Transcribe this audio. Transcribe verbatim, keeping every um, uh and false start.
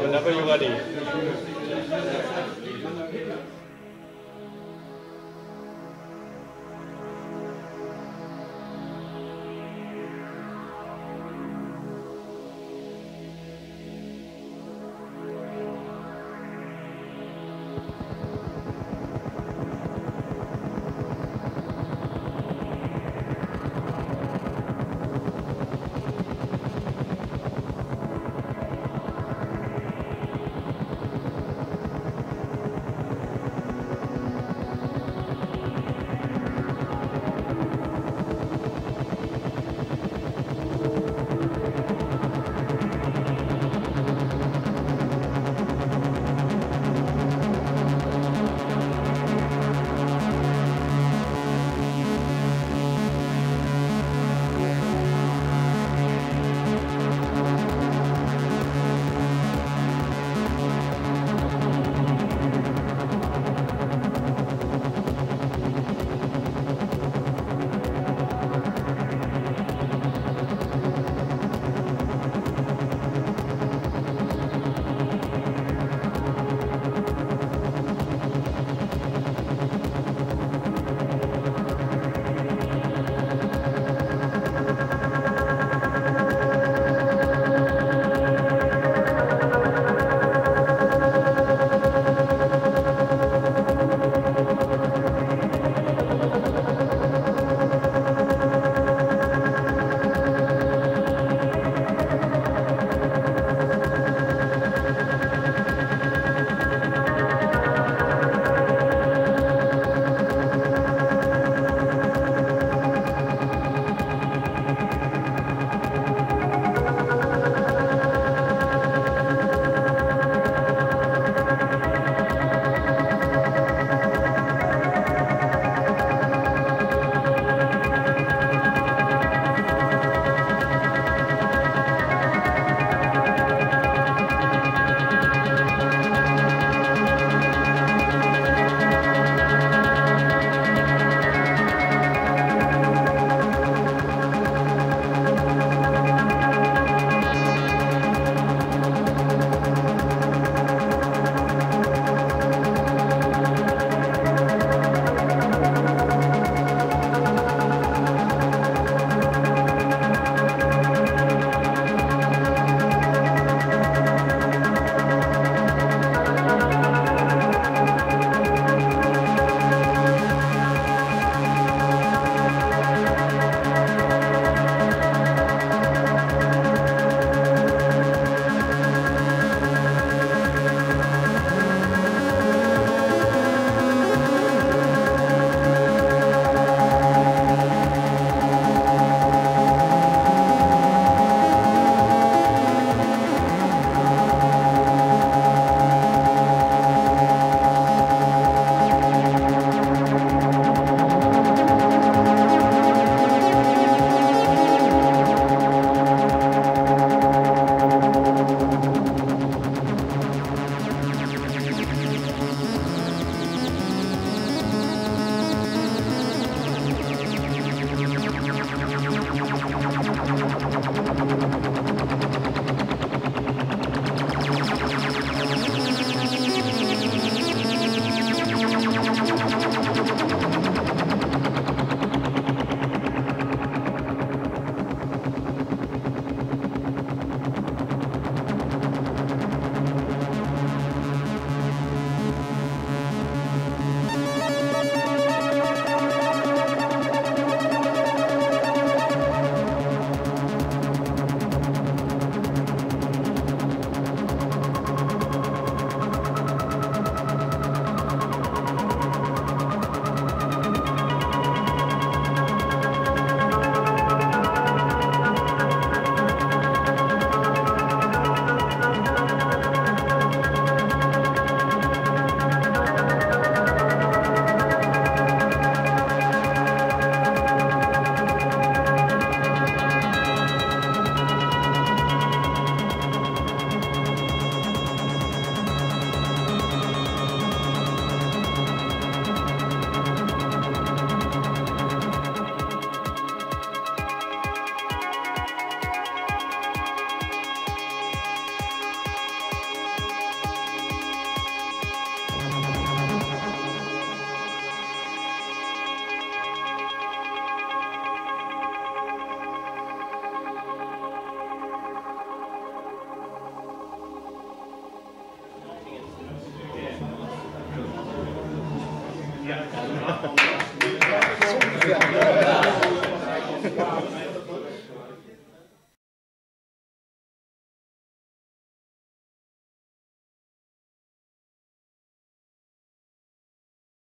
Whenever you're ready.